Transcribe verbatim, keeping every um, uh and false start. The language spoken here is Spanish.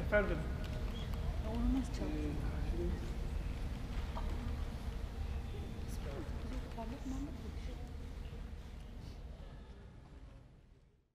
Efendim. Olmaz çok.